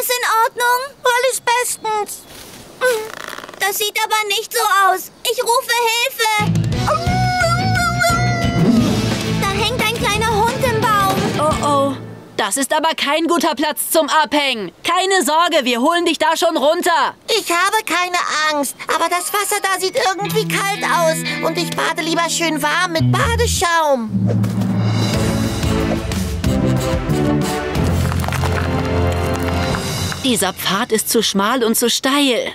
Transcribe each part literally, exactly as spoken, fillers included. Alles in Ordnung? Alles bestens. Das sieht aber nicht so aus. Ich rufe Hilfe. Da hängt ein kleiner Hund im Baum. Oh oh. Das ist aber kein guter Platz zum Abhängen. Keine Sorge, wir holen dich da schon runter. Ich habe keine Angst, aber das Wasser da sieht irgendwie kalt aus. Und ich bade lieber schön warm mit Badeschaum. Dieser Pfad ist zu schmal und zu steil.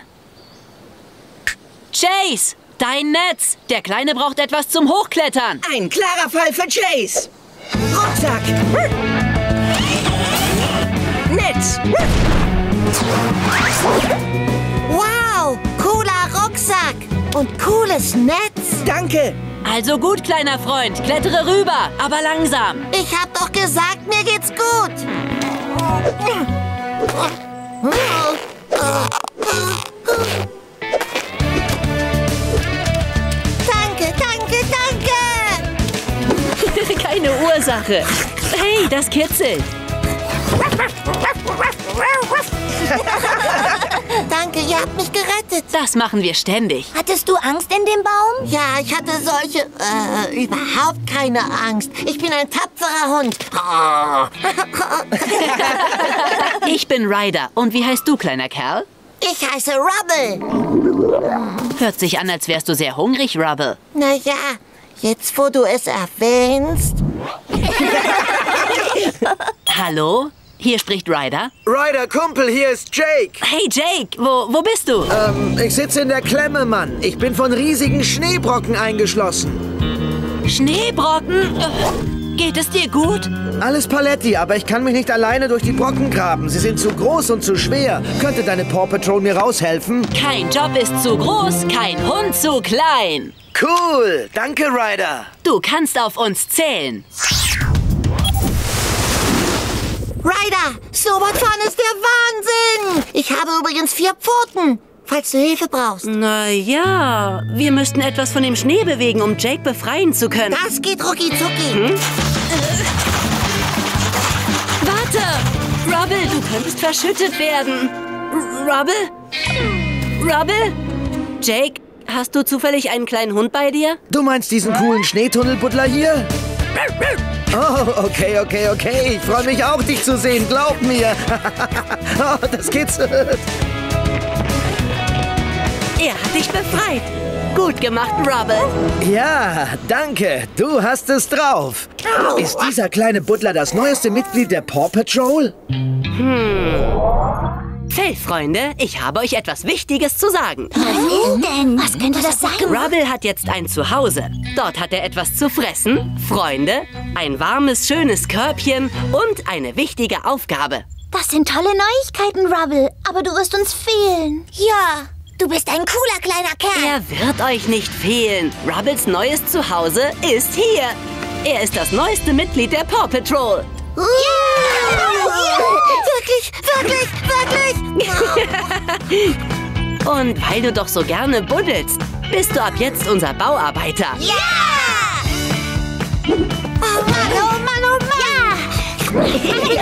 Chase, dein Netz. Der Kleine braucht etwas zum Hochklettern. Ein klarer Fall für Chase. Rucksack. Netz. Wow, cooler Rucksack und cooles Netz. Danke. Also gut, kleiner Freund, klettere rüber, aber langsam. Ich hab doch gesagt, mir geht's gut. Danke, danke, danke. Keine Ursache. Hey, das kitzelt. Danke, ihr habt mich gerettet. Das machen wir ständig. Hattest du Angst in dem Baum? Ja, ich hatte solche... Äh, überhaupt keine Angst. Ich bin ein tapferer Hund. Ich bin Ryder. Und wie heißt du, kleiner Kerl? Ich heiße Rubble. Hört sich an, als wärst du sehr hungrig, Rubble. Naja, jetzt wo du es erwähnst... Hallo? Hier spricht Ryder. Ryder, Kumpel, hier ist Jake. Hey, Jake, wo, wo bist du? Ähm, ich sitze in der Klemme, Mann. Ich bin von riesigen Schneebrocken eingeschlossen. Schneebrocken? Äh, geht es dir gut? Alles Paletti, aber ich kann mich nicht alleine durch die Brocken graben. Sie sind zu groß und zu schwer. Könnte deine Paw Patrol mir raushelfen? Kein Job ist zu groß, kein Hund zu klein. Cool, danke, Ryder. Du kannst auf uns zählen. Ryder, Snowboardfahren ist der Wahnsinn! Ich habe übrigens vier Pfoten, falls du Hilfe brauchst. Na ja, wir müssten etwas von dem Schnee bewegen, um Jake befreien zu können. Das geht rucki zucki. Hm? Äh. Warte! Rubble, du könntest verschüttet werden. Rubble? Rubble? Jake, hast du zufällig einen kleinen Hund bei dir? Du meinst diesen coolen Schneetunnelbuddler hier? Oh, okay, okay, okay. Ich freue mich auch, dich zu sehen. Glaub mir. Oh, das kitzelt. Er hat dich befreit. Gut gemacht, Rubble. Ja, danke. Du hast es drauf. Ist dieser kleine Buddler das neueste Mitglied der Paw Patrol? Hm... Fellfreunde, ich habe euch etwas Wichtiges zu sagen. Was denn? Was könnte das sein? Rubble hat jetzt ein Zuhause. Dort hat er etwas zu fressen, Freunde, ein warmes, schönes Körbchen und eine wichtige Aufgabe. Das sind tolle Neuigkeiten, Rubble. Aber du wirst uns fehlen. Ja, du bist ein cooler kleiner Kerl. Er wird euch nicht fehlen. Rubbles neues Zuhause ist hier. Er ist das neueste Mitglied der Paw Patrol. Yeah! Wirklich, wirklich, wirklich! Und weil du doch so gerne buddelst, bist du ab jetzt unser Bauarbeiter. Ja! Yeah! Oh Mann, oh Mann, oh Mann! Ja!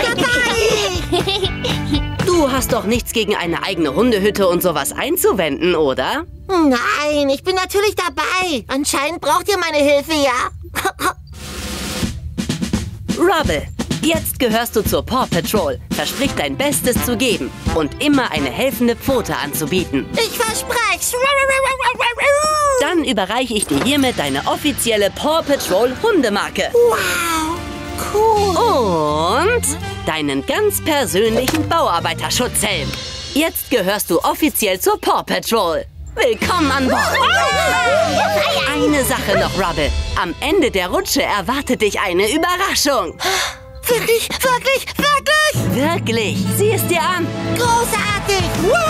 Yeah. Du hast doch nichts gegen eine eigene Hundehütte und sowas einzuwenden, oder? Nein, ich bin natürlich dabei. Anscheinend braucht ihr meine Hilfe, ja? Rubble. Jetzt gehörst du zur Paw Patrol. Versprich dein Bestes zu geben und immer eine helfende Pfote anzubieten. Ich verspreche. Dann überreiche ich dir hiermit deine offizielle Paw Patrol Hundemarke. Wow, cool. Und deinen ganz persönlichen Bauarbeiterschutzhelm. Jetzt gehörst du offiziell zur Paw Patrol. Willkommen an Bord. Eine Sache noch, Rubble. Am Ende der Rutsche erwartet dich eine Überraschung. Wirklich, wirklich, wirklich! Wirklich! Sieh es dir an! Großartig! Ja!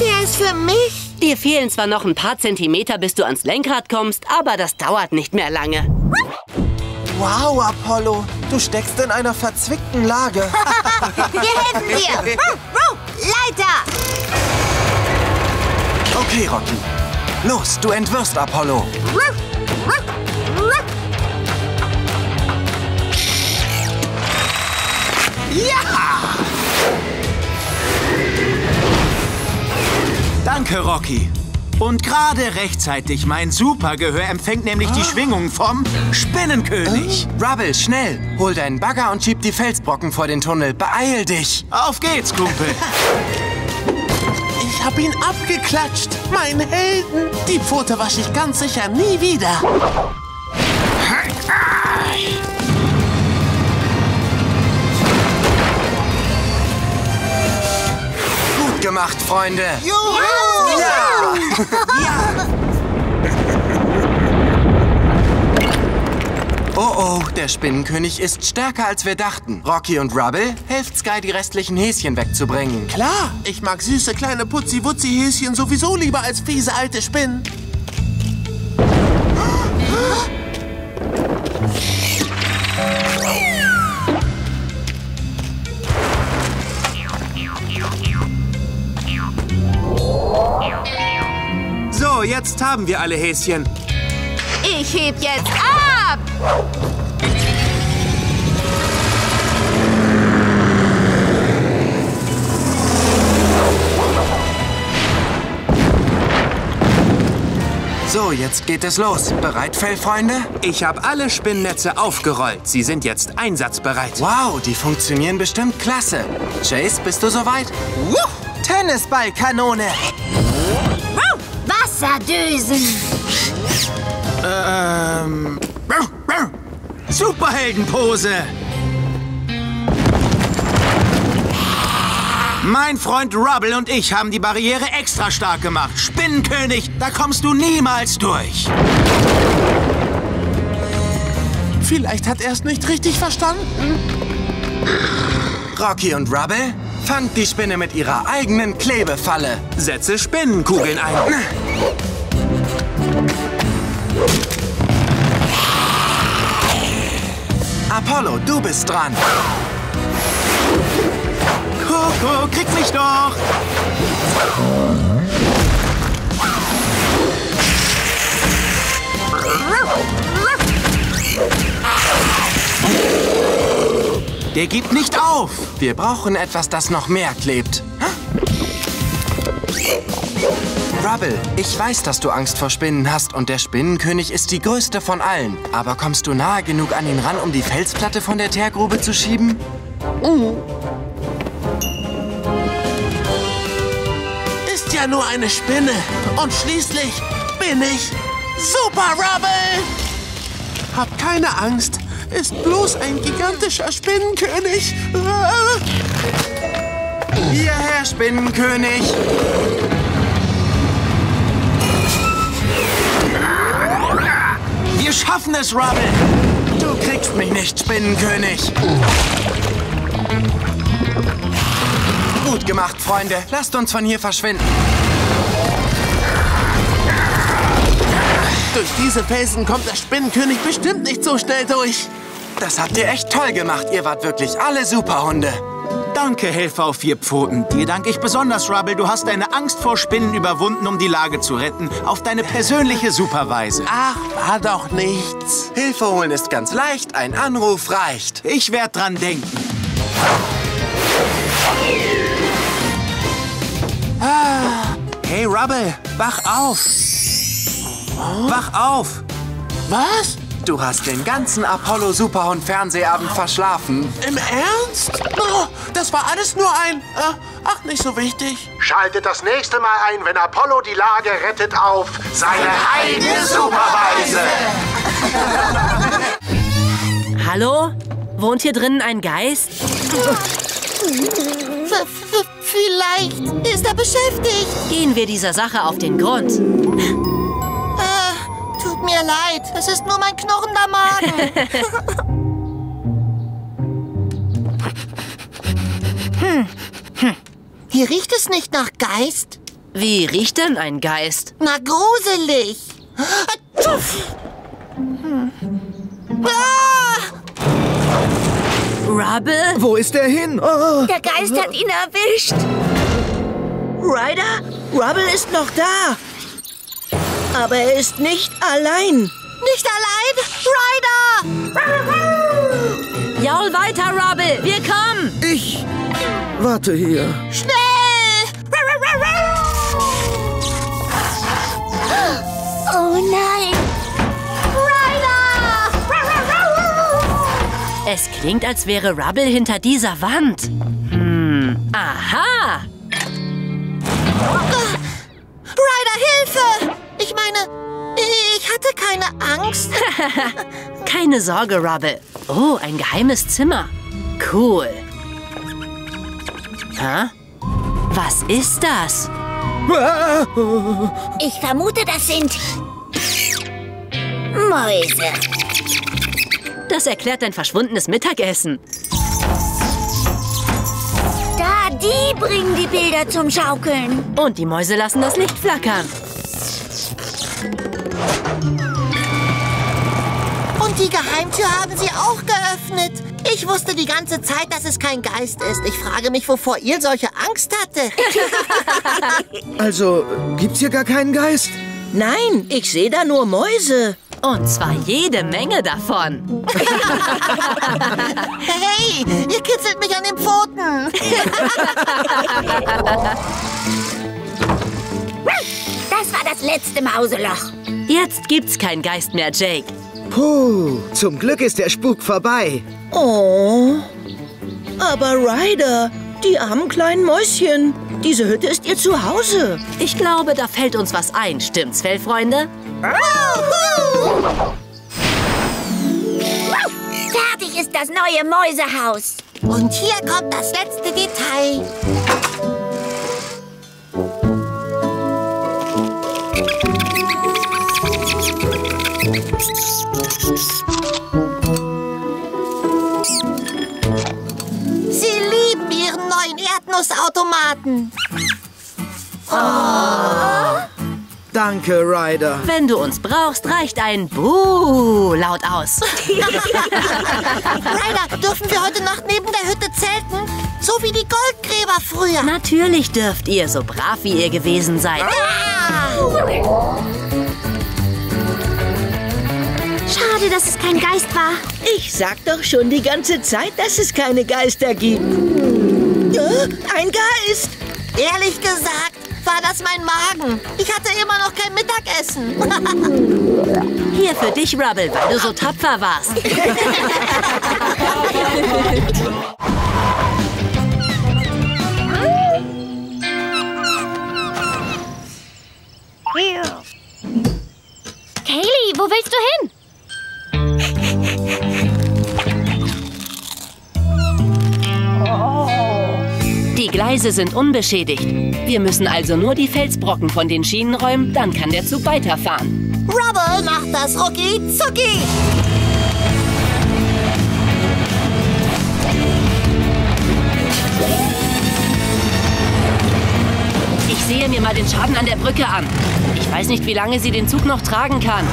Der ist für mich! Dir fehlen zwar noch ein paar Zentimeter, bis du ans Lenkrad kommst, aber das dauert nicht mehr lange. Wow, Apollo, du steckst in einer verzwickten Lage. Wir helfen dir. Ro, Leiter. Okay, Rocky. Los, du entwirrst Apollo. Ja! Danke, Rocky. Und gerade rechtzeitig. Mein Supergehör empfängt nämlich die Schwingung vom Spinnenkönig. Oh. Rubble, schnell. Hol deinen Bagger und schieb die Felsbrocken vor den Tunnel. Beeil dich. Auf geht's, Kumpel. Ich hab ihn abgeklatscht. Mein Helden. Die Pfote wasche ich ganz sicher nie wieder. Gut gemacht, Freunde. Juhu! Ja. Ja. Oh oh, der Spinnenkönig ist stärker, als wir dachten. Rocky und Rubble, helft Sky, die restlichen Häschen wegzubringen. Klar, ich mag süße kleine Putzi-Wutzi-Häschen sowieso lieber als fiese alte Spinnen. Jetzt haben wir alle Häschen. Ich heb jetzt ab! So, jetzt geht es los. Bereit, Fellfreunde? Ich habe alle Spinnnetze aufgerollt. Sie sind jetzt einsatzbereit. Wow, die funktionieren bestimmt klasse. Chase, bist du soweit? Wuh! Tennisballkanone! Wasserdösen. Ähm. Superheldenpose. Mein Freund Rubble und ich haben die Barriere extra stark gemacht. Spinnenkönig, da kommst du niemals durch. Vielleicht hat er es nicht richtig verstanden. Rocky und Rubble, fangt die Spinne mit ihrer eigenen Klebefalle. Setze Spinnenkugeln ein. Apollo, du bist dran. Coco, krieg mich doch. Der gibt nicht auf. Wir brauchen etwas, das noch mehr klebt. Rubble, ich weiß, dass du Angst vor Spinnen hast und der Spinnenkönig ist die größte von allen. Aber kommst du nahe genug an ihn ran, um die Felsplatte von der Teergrube zu schieben? Mhm. Ist ja nur eine Spinne. Und schließlich bin ich Super Rubble. Hab keine Angst. Ist bloß ein gigantischer Spinnenkönig. Hierher, Spinnenkönig. Wir schaffen es, Rubble. Du kriegst mich nicht, Spinnenkönig. Gut gemacht, Freunde. Lasst uns von hier verschwinden. Durch diese Felsen kommt der Spinnenkönig bestimmt nicht so schnell durch. Das habt ihr echt toll gemacht. Ihr wart wirklich alle Superhunde. Danke, Helfer auf vier Pfoten. Dir danke ich besonders, Rubble. Du hast deine Angst vor Spinnen überwunden, um die Lage zu retten. Auf deine persönliche Superweise. Ach, war doch nichts. Hilfe holen ist ganz leicht. Ein Anruf reicht. Ich werd dran denken. Ah. Hey, Rubble, wach auf. Oh? Wach auf! Was? Du hast den ganzen Apollo-Superhund-Fernsehabend verschlafen. Im Ernst? Oh, das war alles nur ein... Äh, ach, nicht so wichtig. Schaltet das nächste Mal ein, wenn Apollo die Lage rettet, auf seine eigene Superweise. Hallo? Wohnt hier drinnen ein Geist? Vielleicht ist er beschäftigt. Gehen wir dieser Sache auf den Grund. Mir leid, es ist nur mein knurrender Magen. hm. Hm. Hier riecht es nicht nach Geist. Wie riecht denn ein Geist? Na, gruselig. Hm. Ah! Rubble? Wo ist er hin? Oh. Der Geist hat ihn erwischt. Ryder? Rubble ist noch da. Aber er ist nicht allein. Nicht allein? Ryder! Jaul weiter, Rubble. Wir kommen. Ich warte hier. Schnell! Oh nein! Ryder! Es klingt, als wäre Rubble hinter dieser Wand. Hm. Aha! Ryder, Hilfe! Ich meine, ich hatte keine Angst. Keine Sorge, Rubble. Oh, ein geheimes Zimmer. Cool. Hä? Was ist das? Ich vermute, das sind Mäuse. Das erklärt dein verschwundenes Mittagessen. Da, die bringen die Bilder zum Schaukeln. Und die Mäuse lassen das Licht flackern. Und die Geheimtür haben sie auch geöffnet. Ich wusste die ganze Zeit, dass es kein Geist ist. Ich frage mich, wovor ihr solche Angst hatte. Also, gibt's hier gar keinen Geist? Nein, ich sehe da nur Mäuse. Und zwar jede Menge davon. Hey, ihr kitzelt mich an den Pfoten. Das war das letzte Mauseloch. Jetzt gibt's keinen Geist mehr, Jake. Puh, zum Glück ist der Spuk vorbei. Oh, aber Ryder, die armen kleinen Mäuschen. Diese Hütte ist ihr Zuhause. Ich glaube, da fällt uns was ein. Stimmt's, Fellfreunde? Fertig ist das neue Mäusehaus. Und hier kommt das letzte Detail. Sie lieben ihren neuen Erdnussautomaten. Oh. Danke, Ryder. Wenn du uns brauchst, reicht ein Buh laut aus. Ryder, dürfen wir heute Nacht neben der Hütte zelten? So wie die Goldgräber früher. Natürlich dürft ihr, so brav wie ihr gewesen seid. Ah. Schade, dass es kein Geist war. Ich sag doch schon die ganze Zeit, dass es keine Geister gibt. Ein Geist! Ehrlich gesagt, war das mein Magen. Ich hatte immer noch kein Mittagessen. Hier für dich, Rubble, weil du so tapfer warst. Kaylee, wo willst du hin? Die Gleise sind unbeschädigt. Wir müssen also nur die Felsbrocken von den Schienen räumen, dann kann der Zug weiterfahren. Rubble macht das rucki zucki! Ich sehe mir mal den Schaden an der Brücke an. Ich weiß nicht, wie lange sie den Zug noch tragen kann.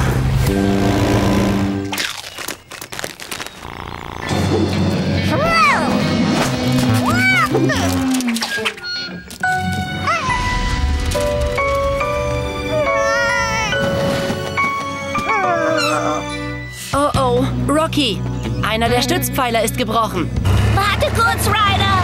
Oh oh, Rocky, einer der Stützpfeiler ist gebrochen. Warte kurz, Ryder.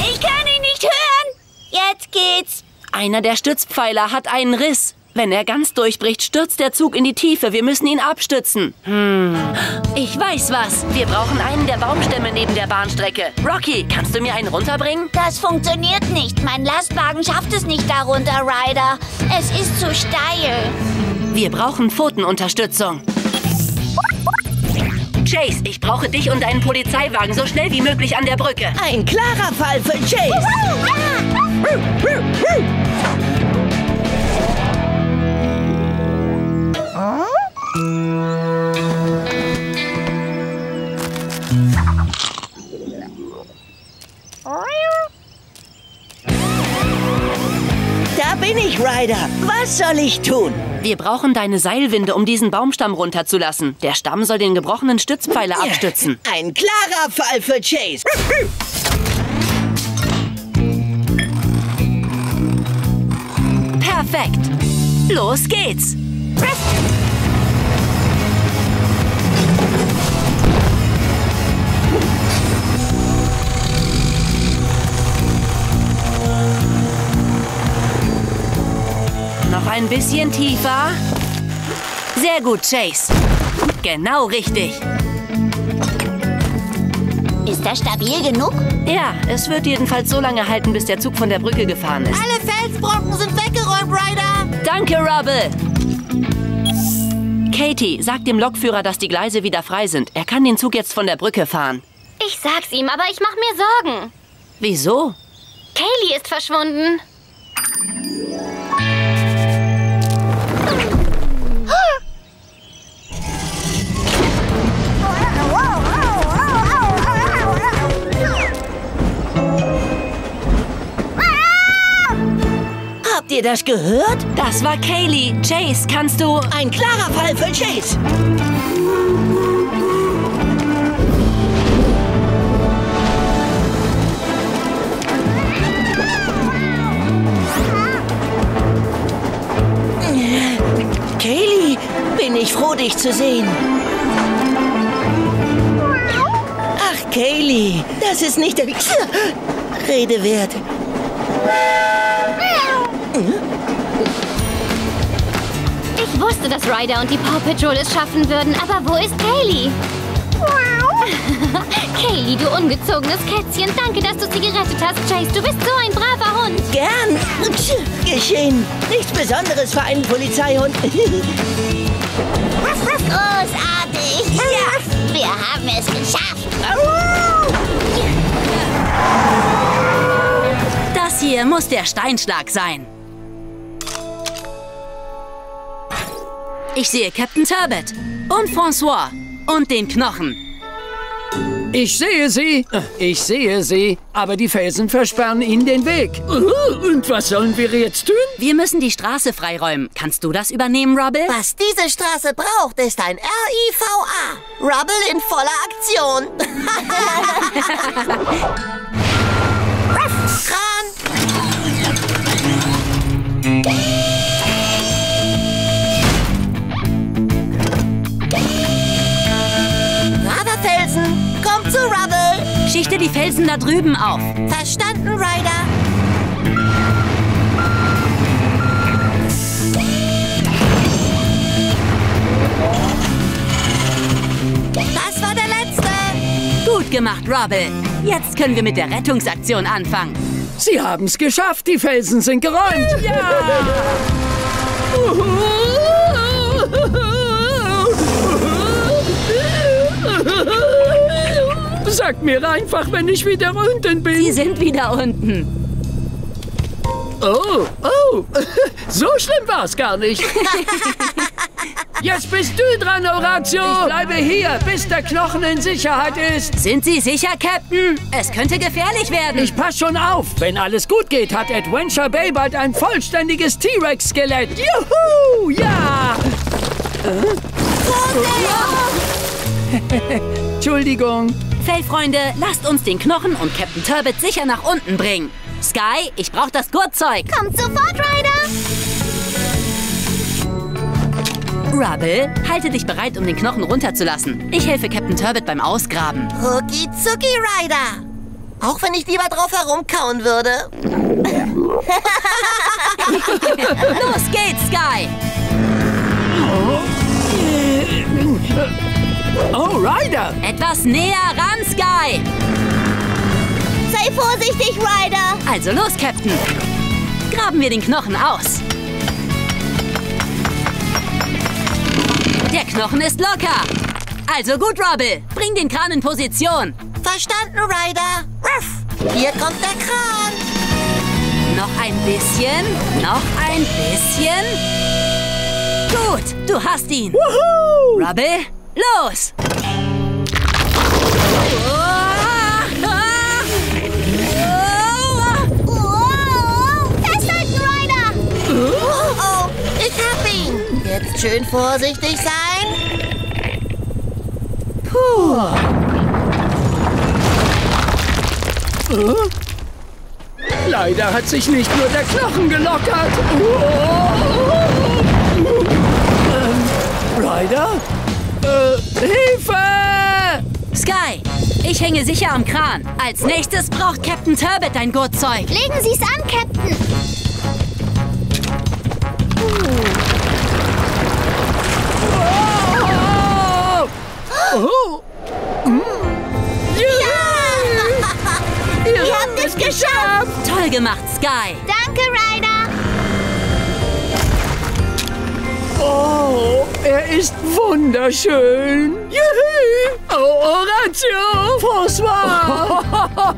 Ich kann ihn nicht hören. Jetzt geht's. Einer der Stützpfeiler hat einen Riss. Wenn er ganz durchbricht, stürzt der Zug in die Tiefe. Wir müssen ihn abstützen. Hm. Ich weiß was. Wir brauchen einen der Baumstämme neben der Bahnstrecke. Rocky, kannst du mir einen runterbringen? Das funktioniert nicht. Mein Lastwagen schafft es nicht darunter, Ryder. Es ist zu steil. Wir brauchen Pfotenunterstützung. Chase, ich brauche dich und einen Polizeiwagen so schnell wie möglich an der Brücke. Ein klarer Fall für Chase. Da bin ich, Ryder. Was soll ich tun? Wir brauchen deine Seilwinde, um diesen Baumstamm runterzulassen. Der Stamm soll den gebrochenen Stützpfeiler abstützen. Ein klarer Fall für Chase. Perfekt. Los geht's. Noch ein bisschen tiefer. Sehr gut, Chase. Genau richtig. Ist das stabil genug? Ja, es wird jedenfalls so lange halten, bis der Zug von der Brücke gefahren ist. Alle Felsbrocken sind weggeräumt, Ryder! Danke, Rubble! Katie, sag dem Lokführer, dass die Gleise wieder frei sind. Er kann den Zug jetzt von der Brücke fahren. Ich sag's ihm, aber ich mach mir Sorgen. Wieso? Kaylee ist verschwunden. Habt ihr das gehört? Das war Kaylee. Chase, kannst du... Ein klarer Fall für Chase. Kaylee, bin ich froh, dich zu sehen. Ach, Kaylee, das ist nicht der Rede wert. Ich wusste, dass Ryder und die Paw Patrol es schaffen würden, aber wo ist Kaylee? Wow. Kaylee, du ungezogenes Kätzchen, danke, dass du sie gerettet hast, Chase. Du bist so ein braver Hund. Gern. Geschehen. Nichts Besonderes für einen Polizeihund. Großartig. Ja. Wir haben es geschafft. Das hier muss der Steinschlag sein. Ich sehe Captain Turbot und Francois und den Knochen. Ich sehe sie, ich sehe sie, aber die Felsen versperren ihnen den Weg. Und was sollen wir jetzt tun? Wir müssen die Straße freiräumen. Kannst du das übernehmen, Rubble? Was diese Straße braucht, ist ein R I V A. Rubble in voller Aktion. Kran! Kommt zu Rubble! Schichte die Felsen da drüben auf. Verstanden, Ryder. Das war der letzte. Gut gemacht, Rubble. Jetzt können wir mit der Rettungsaktion anfangen. Sie haben es geschafft. Die Felsen sind geräumt. Ja! Sagt mir einfach, wenn ich wieder unten bin. Sie sind wieder unten. Oh, oh, so schlimm war's gar nicht. Jetzt bist du dran, Horatio. Ich bleibe hier, bis der Knochen in Sicherheit ist. Sind Sie sicher, Captain? Es könnte gefährlich werden. Ich pass schon auf. Wenn alles gut geht, hat Adventure Bay bald ein vollständiges T-Rex-Skelett. Juhu, ja! Entschuldigung. Fellfreunde, lasst uns den Knochen und Captain Turbot sicher nach unten bringen. Sky, ich brauche das Gurtzeug. Kommt sofort, Ryder! Rubble, halte dich bereit, um den Knochen runterzulassen. Ich helfe Captain Turbot beim Ausgraben. Rucki zucki, Ryder! Auch wenn ich lieber drauf herumkauen würde. Los geht's, Sky! Oh. Oh, Ryder! Etwas näher ran, Sky! Sei vorsichtig, Ryder! Also los, Captain! Graben wir den Knochen aus! Der Knochen ist locker! Also gut, Rubble! Bring den Kran in Position! Verstanden, Ryder! Ruff. Hier kommt der Kran! Noch ein bisschen, noch ein bisschen... Gut, du hast ihn! Woohoo! Rubble! Los! Festhalten, Ryder! schön vorsichtig sein. Puh. Oh. Leider hat sich nicht nur der Knochen gelockert. Oh. Ähm, Ryder? Äh, Hilfe! Sky, ich hänge sicher am Kran. Als nächstes braucht Captain Turbot dein Gurtzeug. Legen Sie es an, Captain. Oh. Oh. Oh. Mm. Yeah. Ja. Ihr, Ihr habt es geschafft. geschafft. Toll gemacht, Sky. Danke, Ryder. Oh, er ist wunderschön. Juhu. Oh, Horatio,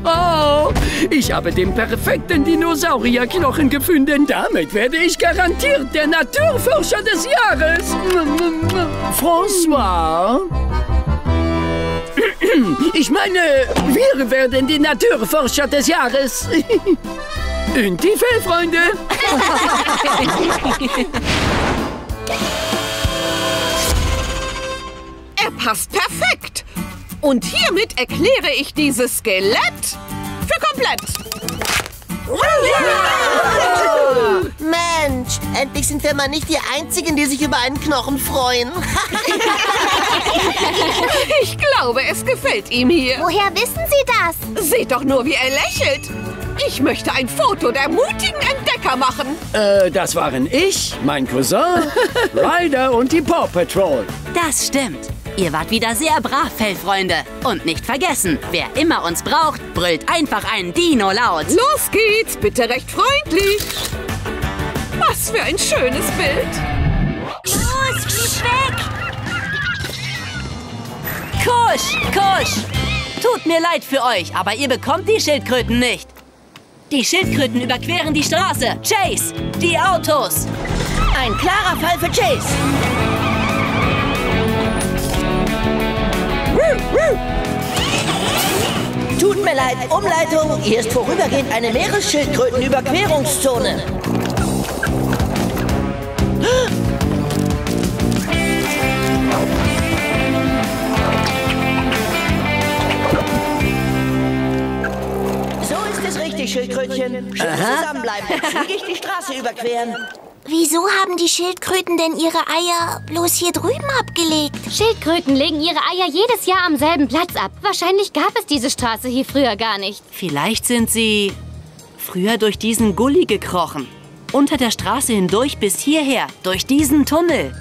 Francois. Ich habe den perfekten Dinosaurierknochen gefunden. Damit werde ich garantiert der Naturforscher des Jahres. Francois? Ich meine, wir werden die Naturforscher des Jahres. In die Fellfreunde. Er passt perfekt. Und hiermit erkläre ich dieses Skelett für komplett. Ja! Mensch, endlich sind wir mal nicht die Einzigen, die sich über einen Knochen freuen. Ich glaube, es gefällt ihm hier. Woher wissen Sie das? Seht doch nur, wie er lächelt. Ich möchte ein Foto der mutigen Entdecker machen. Äh, das waren ich, mein Cousin, Ryder und die Paw Patrol. Das stimmt. Ihr wart wieder sehr brav, Fellfreunde. Und nicht vergessen, wer immer uns braucht, brüllt einfach einen Dino laut. Los geht's, bitte recht freundlich. Was für ein schönes Bild. Los, geht weg. Kusch, kusch. Tut mir leid für euch, aber ihr bekommt die Schildkröten nicht. Die Schildkröten überqueren die Straße. Chase, die Autos. Ein klarer Fall für Chase. Ruh, ruh. Tut mir leid, Umleitung. Hier ist vorübergehend eine Meeresschildkrötenüberquerungszone. Richtig, Schildkrötchen. Schön zusammenbleiben. Zügig die Straße überqueren. Wieso haben die Schildkröten denn ihre Eier bloß hier drüben abgelegt? Schildkröten legen ihre Eier jedes Jahr am selben Platz ab. Wahrscheinlich gab es diese Straße hier früher gar nicht. Vielleicht sind sie früher durch diesen Gully gekrochen. Unter der Straße hindurch bis hierher, durch diesen Tunnel.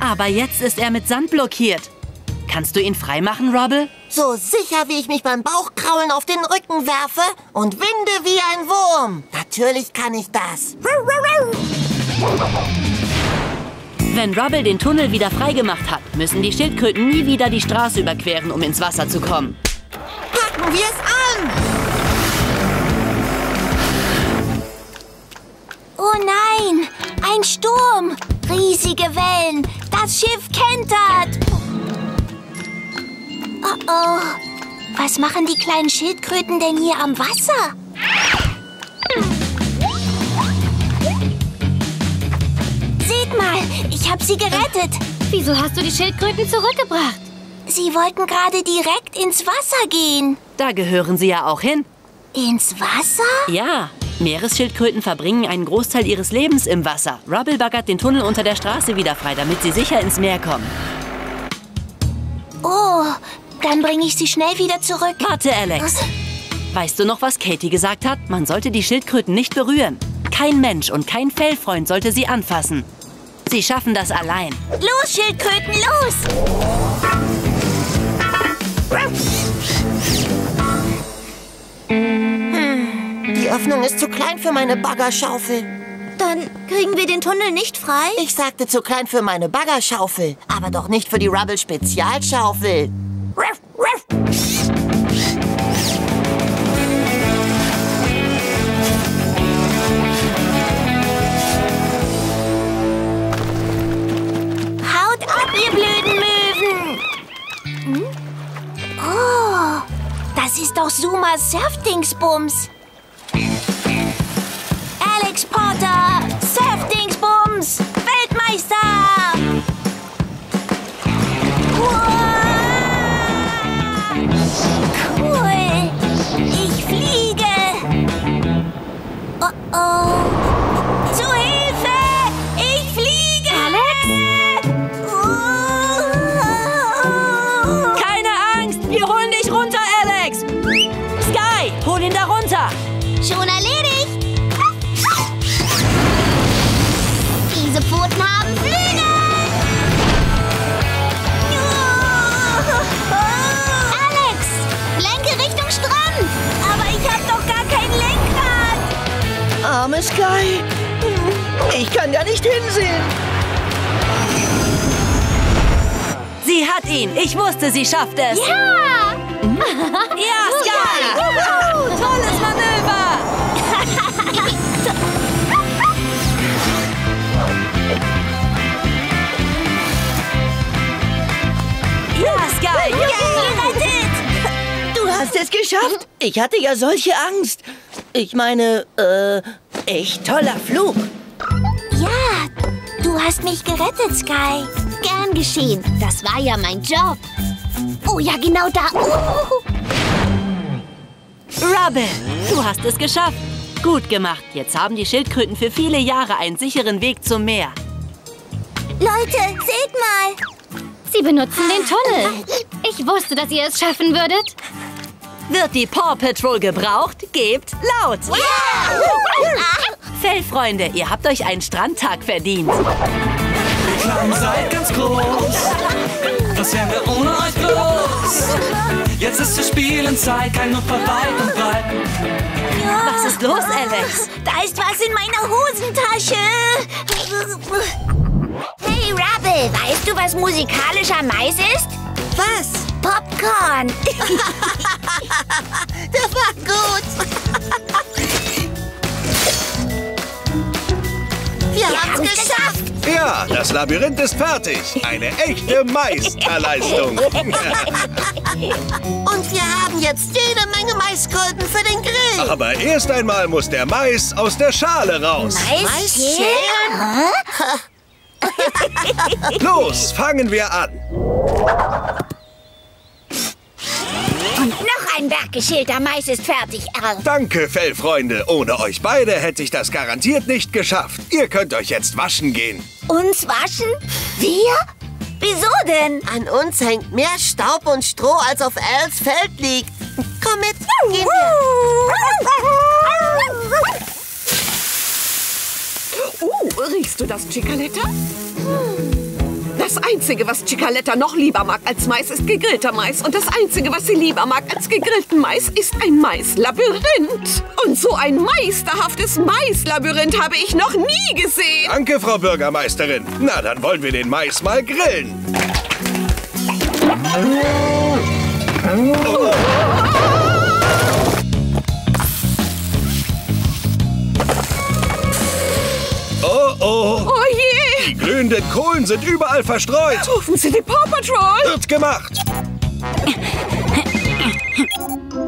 Aber jetzt ist er mit Sand blockiert. Kannst du ihn freimachen, Rubble? So sicher, wie ich mich beim Bauchkraulen auf den Rücken werfe und winde wie ein Wurm. Natürlich kann ich das. Wenn Rubble den Tunnel wieder freigemacht hat, müssen die Schildkröten nie wieder die Straße überqueren, um ins Wasser zu kommen. Packen wir es an! Oh nein, ein Sturm! Riesige Wellen! Das Schiff kentert! Oh oh, was machen die kleinen Schildkröten denn hier am Wasser? Seht mal, ich habe sie gerettet. Wieso hast du die Schildkröten zurückgebracht? Sie wollten gerade direkt ins Wasser gehen. Da gehören sie ja auch hin. Ins Wasser? Ja, Meeresschildkröten verbringen einen Großteil ihres Lebens im Wasser. Rubble baggert den Tunnel unter der Straße wieder frei, damit sie sicher ins Meer kommen. Oh, dann bringe ich sie schnell wieder zurück. Warte, Alex. Weißt du noch, was Katie gesagt hat? Man sollte die Schildkröten nicht berühren. Kein Mensch und kein Fellfreund sollte sie anfassen. Sie schaffen das allein. Los, Schildkröten, los! Hm. Die Öffnung ist zu klein für meine Baggerschaufel. Dann kriegen wir den Tunnel nicht frei? Ich sagte zu klein für meine Baggerschaufel, aber doch nicht für die Rubble-Spezialschaufel. Ruff, ruff. Haut ab, ihr blöden Möwen! Hm? Oh, das ist doch Zumas Surfdingsbums. Alex Potter, Surfdingsbums, Weltmeister! Oh oh. Zu Hilfe! Ich fliege! Alex? Oh. Keine Angst! Wir holen dich runter, Alex! Sky, hol ihn da runter! Schon erledigt! Diese Pfoten haben Flügel! Arme Sky, ich kann ja nicht hinsehen. Sie hat ihn. Ich wusste, sie schafft es. Ja! Ja, Sky! Wuhu! Tolles Manöver! Ja, Sky! Ja, gerettet! Du hast es geschafft. Ich hatte ja solche Angst. Ich meine, äh, echt toller Flug. Ja, du hast mich gerettet, Sky. Gern geschehen. Das war ja mein Job. Oh ja, genau da. Uh. Rubble, du hast es geschafft. Gut gemacht. Jetzt haben die Schildkröten für viele Jahre einen sicheren Weg zum Meer. Leute, seht mal. Sie benutzen den Tunnel. Ich wusste, dass ihr es schaffen würdet. Wird die Paw Patrol gebraucht? Gebt laut! Yeah! Fellfreunde, ihr habt euch einen Strandtag verdient. Ihr Clowns seid ganz groß. Was wären wir ohne euch bloß? Jetzt ist für Spielen Zeit, kein Nutzer weit und breit. Was ist los, Alex? Da ist was in meiner Hosentasche. Hey, Rubble, weißt du, was musikalischer Mais ist? Was? Popcorn. Das war gut. Wir, Wir haben's geschafft. geschafft. Ja, das Labyrinth ist fertig. Eine echte Meisterleistung. Und wir haben jetzt jede Menge Maiskolben für den Grill. Aber erst einmal muss der Mais aus der Schale raus. Maisschälen? Huh? Los, fangen wir an. Und noch ein Berg geschälter Mais ist fertig, Al. Danke, Fellfreunde. Ohne euch beide hätte ich das garantiert nicht geschafft. Ihr könnt euch jetzt waschen gehen. Uns waschen? Wir? Wieso denn? An uns hängt mehr Staub und Stroh, als auf Els Feld liegt. Komm mit, gehen wir. Oh, riechst du das, Chickaletta? Hm. Das Einzige, was Chickaletta noch lieber mag als Mais, ist gegrillter Mais. Und das Einzige, was sie lieber mag als gegrillten Mais, ist ein Maislabyrinth. Und so ein meisterhaftes Maislabyrinth habe ich noch nie gesehen. Danke, Frau Bürgermeisterin. Na, dann wollen wir den Mais mal grillen. Oh. Oh, oh. Oh je. Die glühenden Kohlen sind überall verstreut. Rufen Sie die Paw Patrol. Wird gemacht.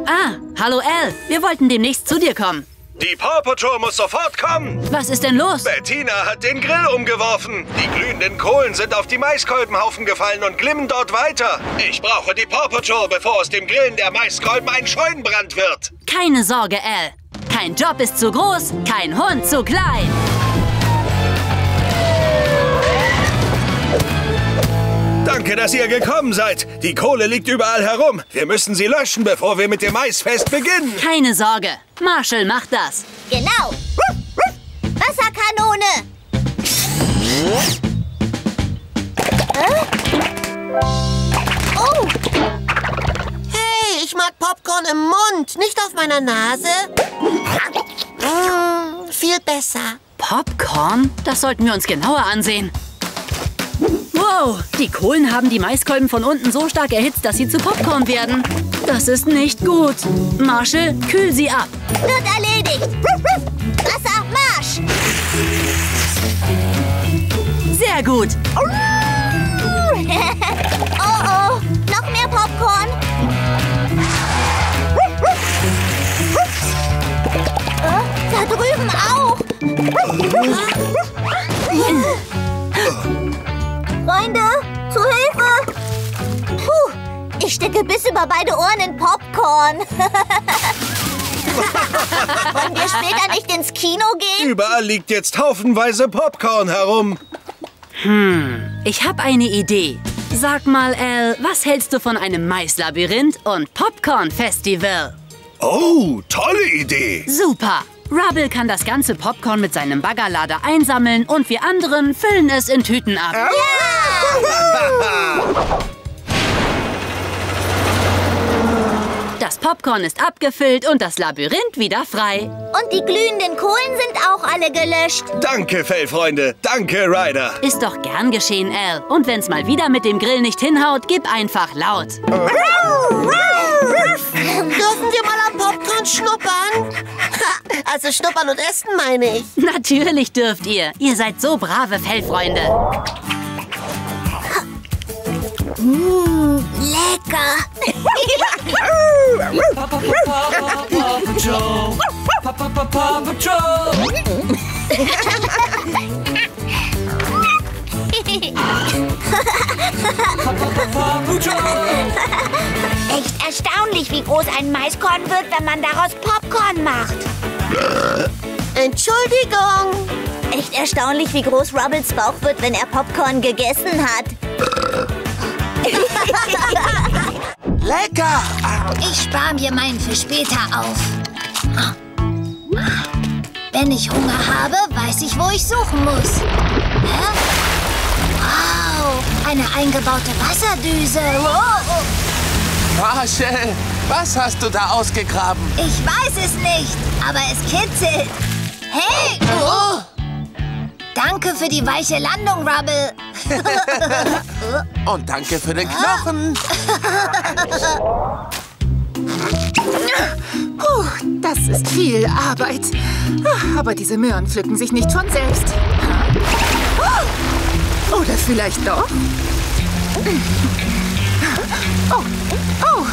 Ah, hallo Elle. Wir wollten demnächst zu dir kommen. Die Paw Patrol muss sofort kommen. Was ist denn los? Bettina hat den Grill umgeworfen. Die glühenden Kohlen sind auf die Maiskolbenhaufen gefallen und glimmen dort weiter. Ich brauche die Paw Patrol, bevor aus dem Grillen der Maiskolben ein Scheunenbrand wird. Keine Sorge, Elle. Kein Job ist zu groß, kein Hund zu klein. Danke, dass ihr gekommen seid. Die Kohle liegt überall herum. Wir müssen sie löschen, bevor wir mit dem Maisfest beginnen. Keine Sorge. Marshall macht das. Genau. Ruff, ruff. Wasserkanone. Äh? Oh. Hey, ich mag Popcorn im Mund, nicht auf meiner Nase. Mm, viel besser. Popcorn? Das sollten wir uns genauer ansehen. Wow, die Kohlen haben die Maiskolben von unten so stark erhitzt, dass sie zu Popcorn werden. Das ist nicht gut. Marshall, kühl sie ab. Wird erledigt. Ruff, ruff. Wasser, Marsch. Sehr gut. Oh, oh, noch mehr Popcorn. Ruff, ruff. Ruff. Oh, da drüben auch. Freunde, zu Hilfe! Puh, ich stecke bis über beide Ohren in Popcorn. Wollen wir wir später nicht ins Kino gehen? Überall liegt jetzt haufenweise Popcorn herum. Hm, ich habe eine Idee. Sag mal, Elle, was hältst du von einem Maislabyrinth und Popcorn-Festival? Oh, tolle Idee! Super! Rubble kann das ganze Popcorn mit seinem Baggerlader einsammeln und wir anderen füllen es in Tüten ab. Ja! Yeah! Das Popcorn ist abgefüllt und das Labyrinth wieder frei. Und die glühenden Kohlen sind auch alle gelöscht. Danke, Fellfreunde. Danke, Ryder. Ist doch gern geschehen, Elle. Und wenn's mal wieder mit dem Grill nicht hinhaut, gib einfach laut. Dürfen wir mal am Popcorn schnuppern? Also schnuppern und essen, meine ich. Natürlich dürft ihr. Ihr seid so brave Fellfreunde. Mmh, lecker. Paw Patrol. Paw Patrol. Echt erstaunlich, wie groß ein Maiskorn wird, wenn man daraus Popcorn macht. Entschuldigung. Echt erstaunlich, wie groß Rubbles Bauch wird, wenn er Popcorn gegessen hat. Lecker. Ich spare mir meinen für später auf. Wenn ich Hunger habe, weiß ich, wo ich suchen muss. Hä? Wow, eine eingebaute Wasserdüse. Oh. Marshall, was hast du da ausgegraben? Ich weiß es nicht, aber es kitzelt. Hey! Oh. Danke für die weiche Landung, Rubble. Und danke für den Knochen. Puh, das ist viel Arbeit. Aber diese Möhren pflücken sich nicht von selbst. Oder vielleicht doch? Oh, oh.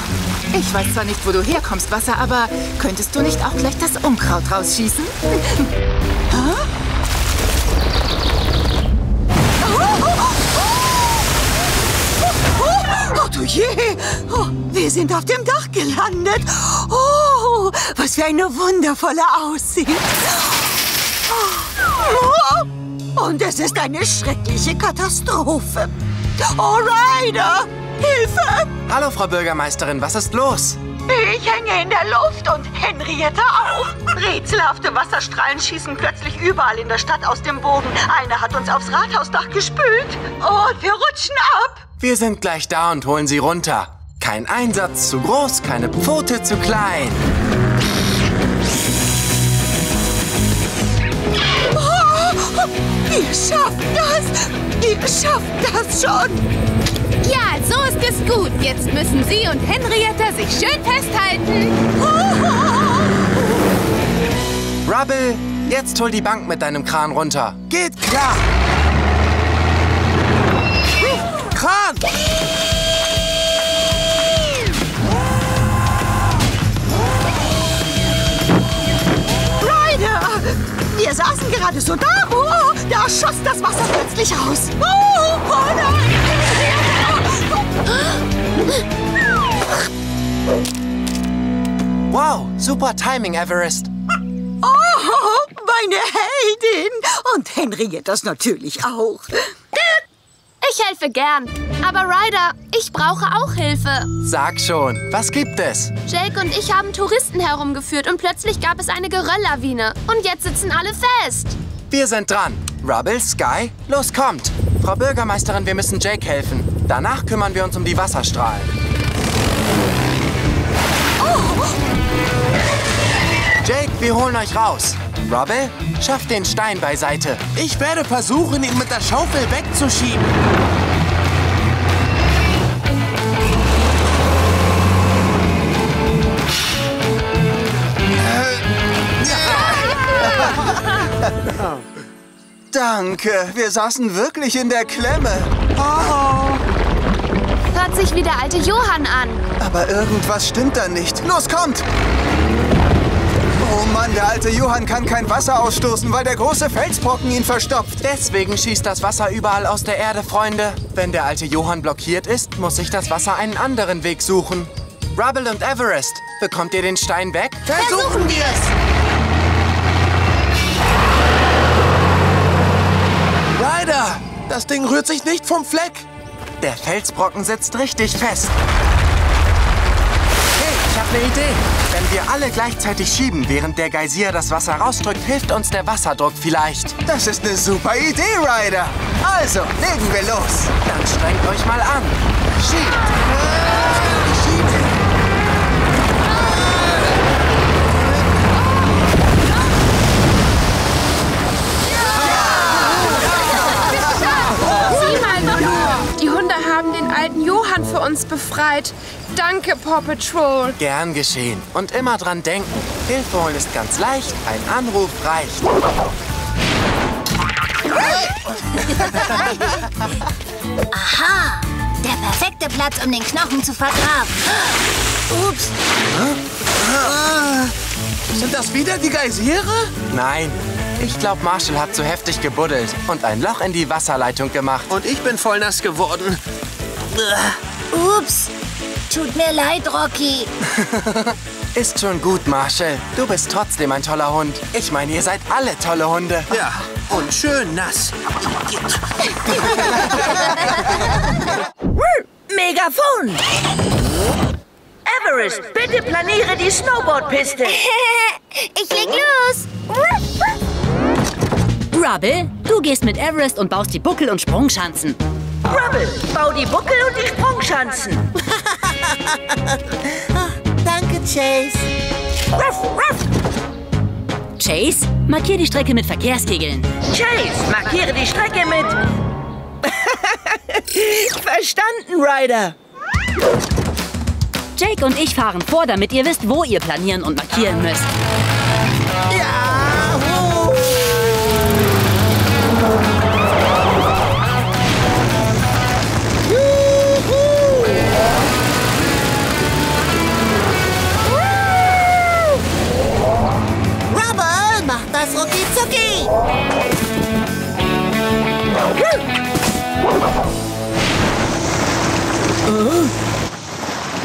Ich weiß zwar nicht, wo du herkommst, Wasser, aber könntest du nicht auch gleich das Unkraut rausschießen? Oh, du je! Oh, wir sind auf dem Dach gelandet. Oh, was für eine wundervolle Aussicht. Oh, und es ist eine schreckliche Katastrophe. Oh, Ryder! Hilfe! Hallo, Frau Bürgermeisterin, was ist los? Ich hänge in der Luft und Henriette auch. Rätselhafte Wasserstrahlen schießen plötzlich überall in der Stadt aus dem Boden. Einer hat uns aufs Rathausdach gespült. Und wir rutschen ab. Wir sind gleich da und holen sie runter. Kein Einsatz zu groß, keine Pfote zu klein. Oh, ihr schafft das! Ihr schafft das schon! Ja, so ist es gut. Jetzt müssen Sie und Henrietta sich schön festhalten. Rubble, jetzt hol die Bank mit deinem Kran runter. Geht klar. Kran! Ryder! Wir saßen gerade so da. Oh, da schoss das Wasser plötzlich raus. Oh, oh nein! Wow, super Timing, Everest. Oh, meine Heldin. Und Henriettas natürlich auch. Ich helfe gern. Aber Ryder, ich brauche auch Hilfe. Sag schon, was gibt es? Jake und ich haben Touristen herumgeführt und plötzlich gab es eine Gerölllawine. Und jetzt sitzen alle fest. Wir sind dran. Rubble, Sky, los kommt. Frau Bürgermeisterin, wir müssen Jake helfen. Danach kümmern wir uns um die Wasserstrahlen. Oh. Jake, wir holen euch raus. Rubble, schaff den Stein beiseite. Ich werde versuchen, ihn mit der Schaufel wegzuschieben. Danke, wir saßen wirklich in der Klemme. Oh. Hört sich wie der alte Johann an. Aber irgendwas stimmt da nicht. Los, kommt! Oh Mann, der alte Johann kann kein Wasser ausstoßen, weil der große Felsbrocken ihn verstopft. Deswegen schießt das Wasser überall aus der Erde, Freunde. Wenn der alte Johann blockiert ist, muss sich das Wasser einen anderen Weg suchen. Rubble und Everest, bekommt ihr den Stein weg? Versuchen wir es! Das Ding rührt sich nicht vom Fleck. Der Felsbrocken sitzt richtig fest. Hey, ich habe eine Idee. Wenn wir alle gleichzeitig schieben, während der Geysir das Wasser rausdrückt, hilft uns der Wasserdruck vielleicht. Das ist eine super Idee, Ryder. Also, legen wir los. Dann strengt euch mal an. Schiebt. Alten Johann für uns befreit. Danke, Paw Patrol. Gern geschehen. Und immer dran denken. Hilfe holen ist ganz leicht. Ein Anruf reicht. Aha. Der perfekte Platz, um den Knochen zu vergraben. Ups. Sind das wieder die Geysire? Nein. Ich glaube, Marshall hat zu heftig gebuddelt und ein Loch in die Wasserleitung gemacht. Und ich bin voll nass geworden. Ups, tut mir leid, Rocky. Ist schon gut, Marshall. Du bist trotzdem ein toller Hund. Ich meine, ihr seid alle tolle Hunde. Ja, und schön nass. Megafon! Everest, bitte planiere die Snowboardpiste. Ich leg los. Rubble, du gehst mit Everest und baust die Buckel- und Sprungschanzen. Rubble, bau die Buckel und die Sprungschanzen. Oh, danke, Chase. Ruff, ruff. Chase, markiere die Strecke mit Verkehrskegeln. Chase, markiere die Strecke mit... Verstanden, Ryder. Jake und ich fahren vor, damit ihr wisst, wo ihr planieren und markieren müsst. Ja, ho. Rubble macht das rucki zucki.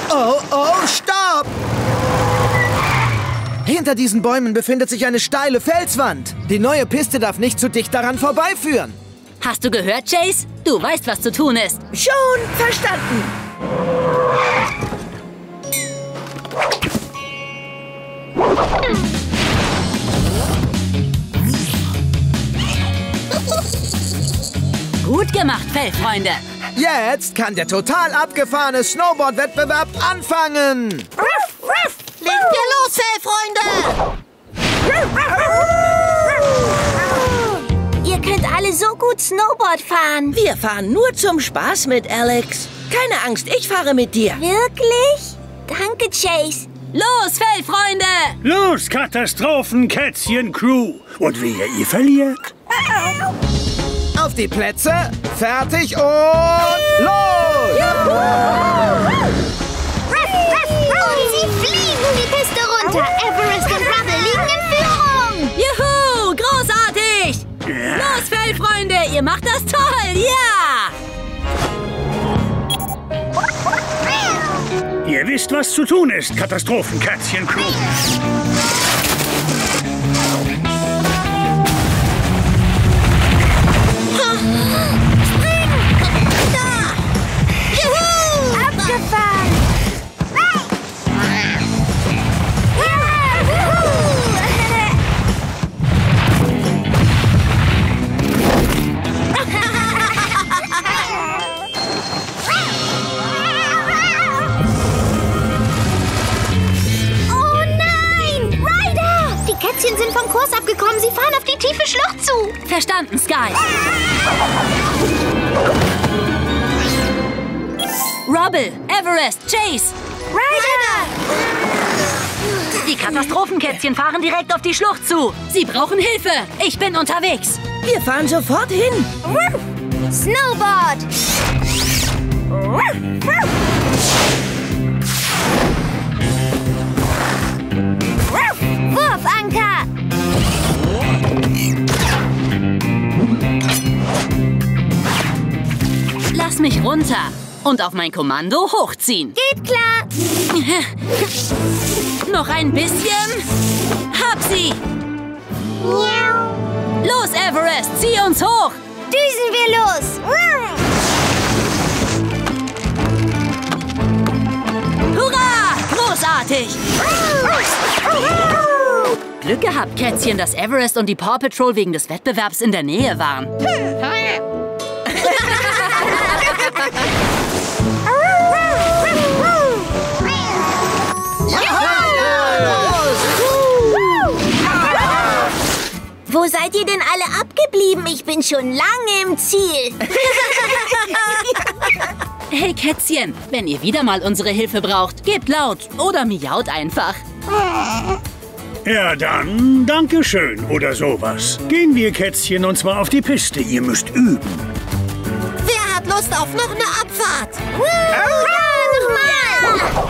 Oh, oh, stopp! Hinter diesen Bäumen befindet sich eine steile Felswand. Die neue Piste darf nicht zu dicht daran vorbeiführen. Hast du gehört, Chase? Du weißt, was zu tun ist. Schon verstanden. Gut gemacht, Fellfreunde. Jetzt kann der total abgefahrene Snowboard-Wettbewerb anfangen. Ruff, ruff. Legen wir los, Fellfreunde! Ihr könnt alle so gut Snowboard fahren. Wir fahren nur zum Spaß mit Alex. Keine Angst, ich fahre mit dir. Wirklich? Danke, Chase. Los, Fellfreunde! Los, Katastrophenkätzchen-Crew. Und wehe, ihr verliert. Auf die Plätze, fertig und los! Juhu! Die Piste runter. Everest und Rubble liegen in Führung. Juhu, großartig. Ja. Los, Fellfreunde, ihr macht das toll. Ja. Ihr wisst, was zu tun ist, Katastrophenkätzchen-Crew. Sind vom Kurs abgekommen. Sie fahren auf die tiefe Schlucht zu. Verstanden, Sky. Rubble, Everest, Chase. Ryder! Die Katastrophenkätzchen fahren direkt auf die Schlucht zu. Sie brauchen Hilfe. Ich bin unterwegs. Wir fahren sofort hin. Snowboard. Wurfanker! Lass mich runter und auf mein Kommando hochziehen. Geht klar! Noch ein bisschen. Hab sie! Los, Everest, zieh uns hoch! düsen wir los. Hurra! Großartig! Glück gehabt, Kätzchen, dass Everest und die Paw Patrol wegen des Wettbewerbs in der Nähe waren. Wo seid ihr denn alle abgeblieben? Ich bin schon lange im Ziel. Hey Kätzchen, wenn ihr wieder mal unsere Hilfe braucht, gebt laut oder miaut einfach. Ja dann, danke schön oder sowas. Gehen wir, Kätzchen, und zwar auf die Piste. Ihr müsst üben. Wer hat Lust auf noch eine Abfahrt? Ja, nochmal!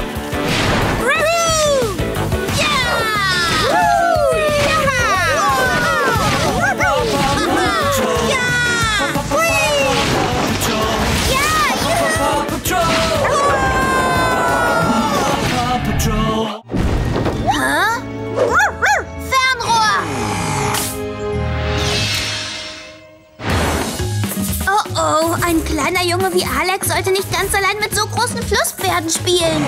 Oh, ein kleiner Junge wie Alex sollte nicht ganz allein mit so großen Flusspferden spielen.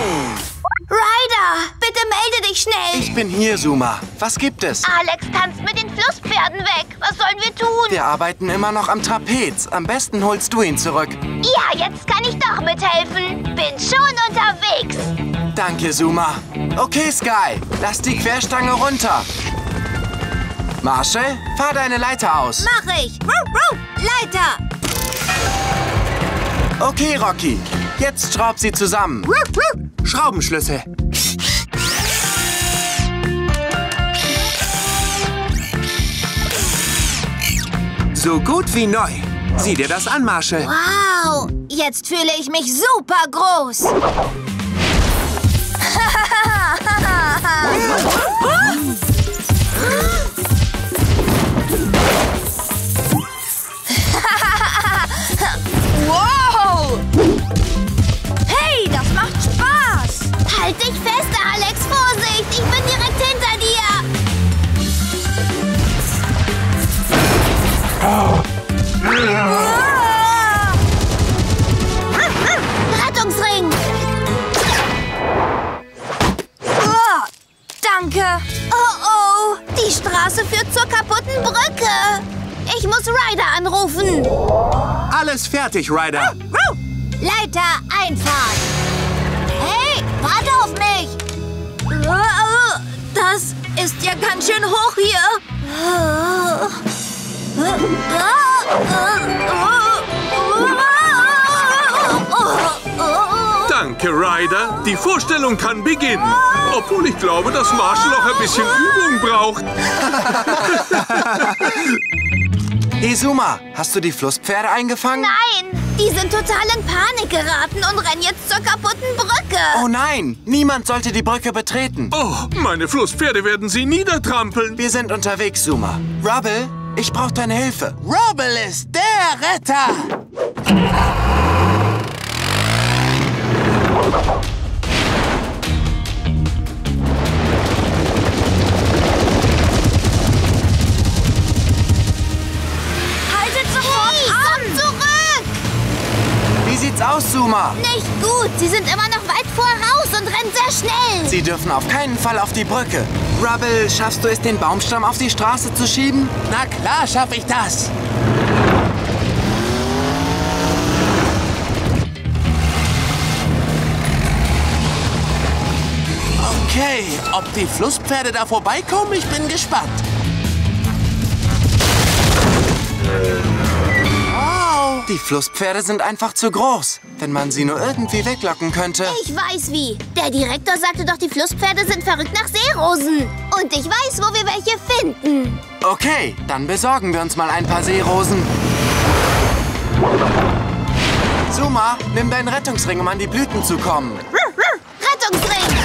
Ryder, bitte melde dich schnell. Ich bin hier, Zuma. Was gibt es? Alex tanzt mit den Flusspferden weg. Was sollen wir tun? Wir arbeiten immer noch am Trapez. Am besten holst du ihn zurück. Ja, jetzt kann ich doch mithelfen. Bin schon unterwegs. Danke, Zuma. Okay, Sky, lass die Querstange runter. Marshall, fahr deine Leiter aus. Mach ich. Ruh, ruh. Leiter. Okay, Rocky. Jetzt schraub sie zusammen. Schraubenschlüssel. So gut wie neu. Sieh dir das an, Marshall. Wow, jetzt fühle ich mich super groß. Wow! Hey, das macht Spaß! Halt dich fest, Alex! Vorsicht! Ich bin direkt hinter dir! Oh. Oh. Rettungsring! Oh. Danke! Oh, oh! Die Straße führt zur kaputten Brücke! Ich muss Ryder anrufen. Alles fertig, Ryder. Leiter einfahren. Hey, warte auf mich. Das ist ja ganz schön hoch hier. Danke, Ryder. Die Vorstellung kann beginnen. Obwohl ich glaube, dass Marshall noch ein bisschen Übung braucht. Hey Zuma, hast du die Flusspferde eingefangen? Nein, die sind total in Panik geraten und rennen jetzt zur kaputten Brücke. Oh nein, niemand sollte die Brücke betreten. Oh, meine Flusspferde werden sie niedertrampeln. Wir sind unterwegs, Zuma. Rubble, ich brauche deine Hilfe. Rubble ist der Retter. Aus, Zuma. Nicht gut. Sie sind immer noch weit voraus und rennen sehr schnell. Sie dürfen auf keinen Fall auf die Brücke. Rubble, schaffst du es, den Baumstamm auf die Straße zu schieben? Na klar, schaffe ich das. Okay, ob die Flusspferde da vorbeikommen, ich bin gespannt. Die Flusspferde sind einfach zu groß. Wenn man sie nur irgendwie weglocken könnte. Ich weiß wie. Der Direktor sagte doch, die Flusspferde sind verrückt nach Seerosen. Und ich weiß, wo wir welche finden. Okay, dann besorgen wir uns mal ein paar Seerosen. Zuma, nimm deinen Rettungsring, um an die Blüten zu kommen. Rettungsring!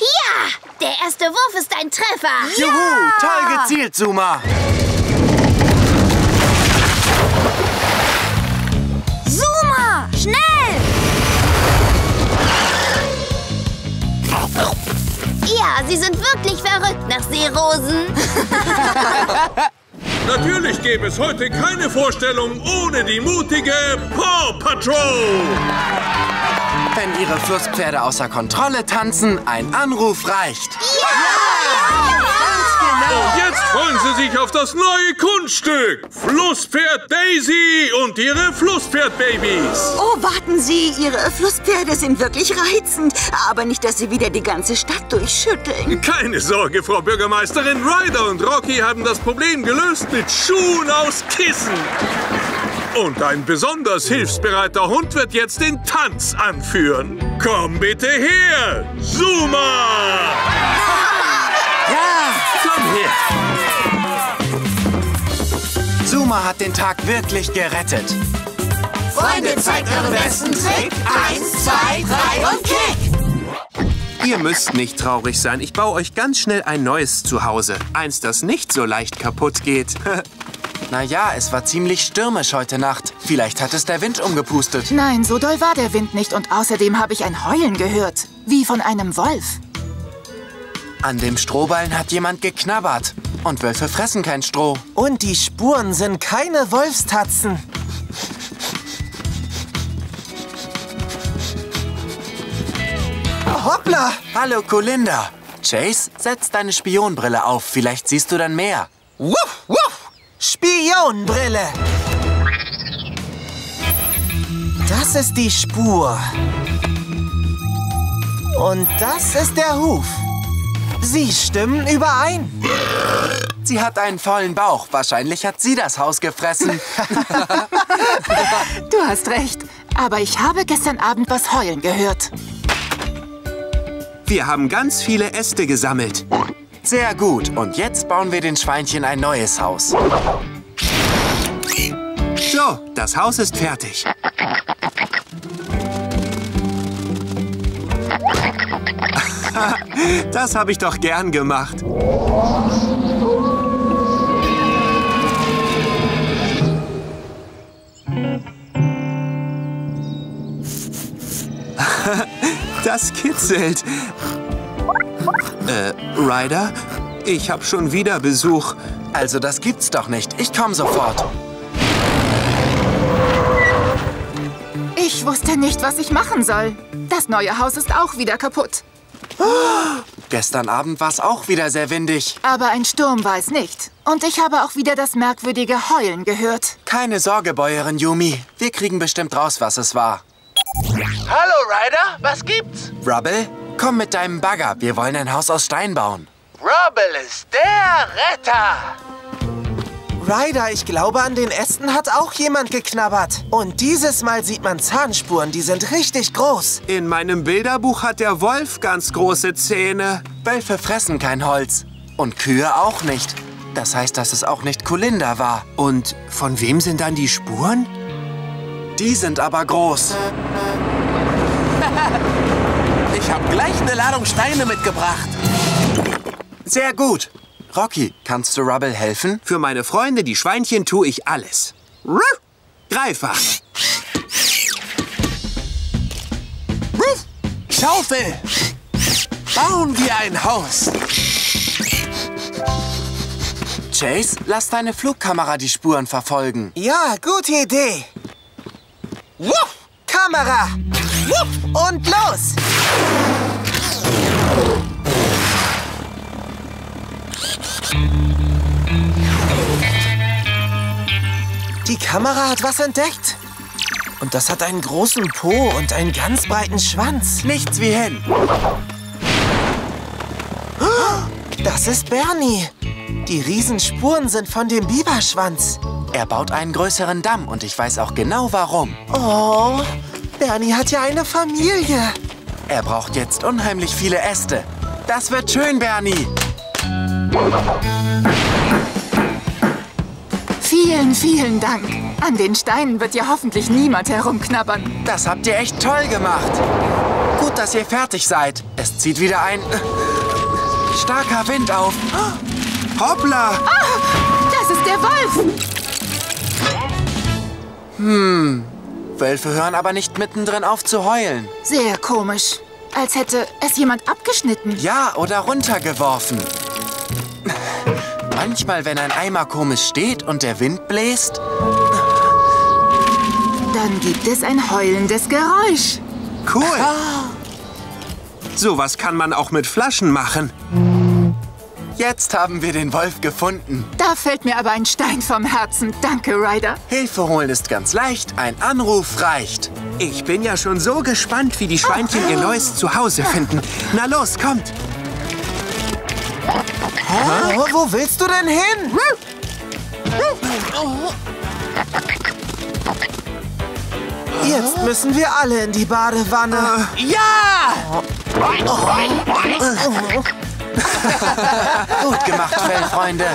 Ja! Der erste Wurf ist ein Treffer. Juhu, ja! Toll gezielt, Zuma. Ja, sie sind wirklich verrückt nach Seerosen. Natürlich gäbe es heute keine Vorstellung ohne die mutige Paw Patrol. Wenn Ihre Flusspferde außer Kontrolle tanzen, ein Anruf reicht. Ja! Ja! Und jetzt freuen Sie sich auf das neue Kunststück. Flusspferd Daisy und ihre Flusspferdbabys. Oh, warten Sie, Ihre Flusspferde sind wirklich reizend. Aber nicht, dass Sie wieder die ganze Stadt durchschütteln. Keine Sorge, Frau Bürgermeisterin. Ryder und Rocky haben das Problem gelöst mit Schuhen aus Kissen. Und ein besonders hilfsbereiter Hund wird jetzt den Tanz anführen. Komm bitte her, Zuma! Zuma hat den Tag wirklich gerettet. Freunde, zeigt euren besten Trick. Eins, zwei, drei und Kick. Ihr müsst nicht traurig sein. Ich baue euch ganz schnell ein neues Zuhause. Eins, das nicht so leicht kaputt geht. Naja, es war ziemlich stürmisch heute Nacht. Vielleicht hat es der Wind umgepustet. Nein, so doll war der Wind nicht. Und außerdem habe ich ein Heulen gehört. Wie von einem Wolf. An dem Strohballen hat jemand geknabbert. Und Wölfe fressen kein Stroh. Und die Spuren sind keine Wolfstatzen. Hoppla! Hallo, Kulinda. Chase, setz deine Spionbrille auf. Vielleicht siehst du dann mehr. Wuff, wuff! Spionbrille! Das ist die Spur. Und das ist der Huf. Sie stimmen überein. Sie hat einen vollen Bauch. Wahrscheinlich hat sie das Haus gefressen. Du hast recht. Aber ich habe gestern Abend was heulen gehört. Wir haben ganz viele Äste gesammelt. Sehr gut. Und jetzt bauen wir den Schweinchen ein neues Haus. So, das Haus ist fertig. Das habe ich doch gern gemacht. Das kitzelt. Äh, Ryder? Ich habe schon wieder Besuch. Also das gibt's doch nicht. Ich komme sofort. Ich wusste nicht, was ich machen soll. Das neue Haus ist auch wieder kaputt. Oh, gestern Abend war es auch wieder sehr windig. Aber ein Sturm war es nicht. Und ich habe auch wieder das merkwürdige Heulen gehört. Keine Sorge, Bäuerin Yumi. Wir kriegen bestimmt raus, was es war. Hallo, Ryder. Was gibt's? Rubble, komm mit deinem Bagger. Wir wollen ein Haus aus Stein bauen. Rubble ist der Retter. Ryder, ich glaube, an den Ästen hat auch jemand geknabbert. Und dieses Mal sieht man Zahnspuren, die sind richtig groß. In meinem Bilderbuch hat der Wolf ganz große Zähne. Wölfe fressen kein Holz. Und Kühe auch nicht. Das heißt, dass es auch nicht Kulinda war. Und von wem sind dann die Spuren? Die sind aber groß. Ich habe gleich eine Ladung Steine mitgebracht. Sehr gut. Rocky, kannst du Rubble helfen? Für meine Freunde, die Schweinchen, tue ich alles. Ruff, Greifer. Ruff, Schaufel. Bauen wir ein Haus. Chase, lass deine Flugkamera die Spuren verfolgen. Ja, gute Idee. Wuff, Kamera. Wuff, und los. Die Kamera hat was entdeckt. Und das hat einen großen Po und einen ganz breiten Schwanz. Nichts wie hin. Das ist Bernie. Die Riesenspuren sind von dem Biberschwanz. Er baut einen größeren Damm und ich weiß auch genau warum. Oh, Bernie hat ja eine Familie. Er braucht jetzt unheimlich viele Äste. Das wird schön, Bernie. Vielen, vielen Dank. An den Steinen wird ja hoffentlich niemand herumknabbern. Das habt ihr echt toll gemacht. Gut, dass ihr fertig seid. Es zieht wieder ein äh, starker Wind auf. Hoppla! Oh, das ist der Wolf! Hm, Wölfe hören aber nicht mittendrin auf zu heulen. Sehr komisch. Als hätte es jemand abgeschnitten. Ja, oder runtergeworfen. Manchmal, wenn ein Eimer komisch steht und der Wind bläst, dann gibt es ein heulendes Geräusch. Cool. Ah. Sowas kann man auch mit Flaschen machen. Jetzt haben wir den Wolf gefunden. Da fällt mir aber ein Stein vom Herzen. Danke, Ryder. Hilfe holen ist ganz leicht. Ein Anruf reicht. Ich bin ja schon so gespannt, wie die Schweinchen oh. ihr neues Zuhause finden. Na los, kommt. Hä? Wo, wo willst du denn hin? Jetzt müssen wir alle in die Badewanne. Ja! Gut gemacht, Fellfreunde.